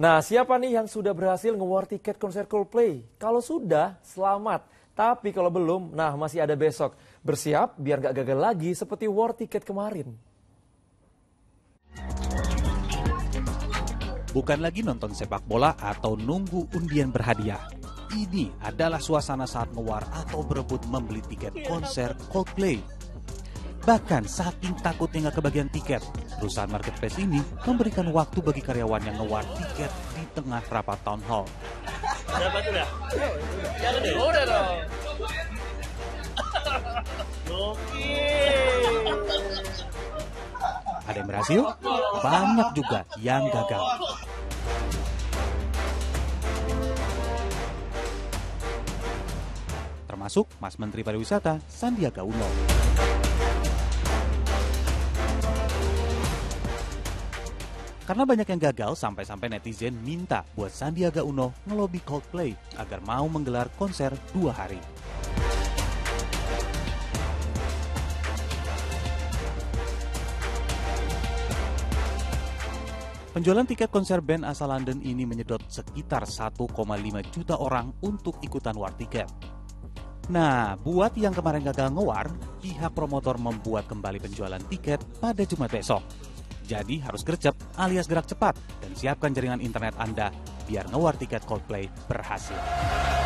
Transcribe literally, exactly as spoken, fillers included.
Nah, siapa nih yang sudah berhasil nge-war tiket konser Coldplay? Kalau sudah, selamat. Tapi kalau belum, nah masih ada besok. Bersiap biar gak gagal lagi seperti war tiket kemarin. Bukan lagi nonton sepak bola atau nunggu undian berhadiah. Ini adalah suasana saat nge-war atau berebut membeli tiket konser Coldplay. Bahkan saking takutnya nggak kebagian tiket, perusahaan marketplace ini memberikan waktu bagi karyawan yang nge-war tiket di tengah rapat town hall. Ada yang berhasil, banyak juga yang gagal. Termasuk Mas Menteri Pariwisata Sandiaga Uno. Karena banyak yang gagal, sampai-sampai netizen minta buat Sandiaga Uno ngelobi Coldplay agar mau menggelar konser dua hari. Penjualan tiket konser band asal London ini menyedot sekitar satu koma lima juta orang untuk ikutan war tiket. Nah, buat yang kemarin gagal nge-war, pihak promotor membuat kembali penjualan tiket pada Jumat besok. Jadi harus gercep alias gerak cepat dan siapkan jaringan internet Anda biar nge-war tiket Coldplay berhasil.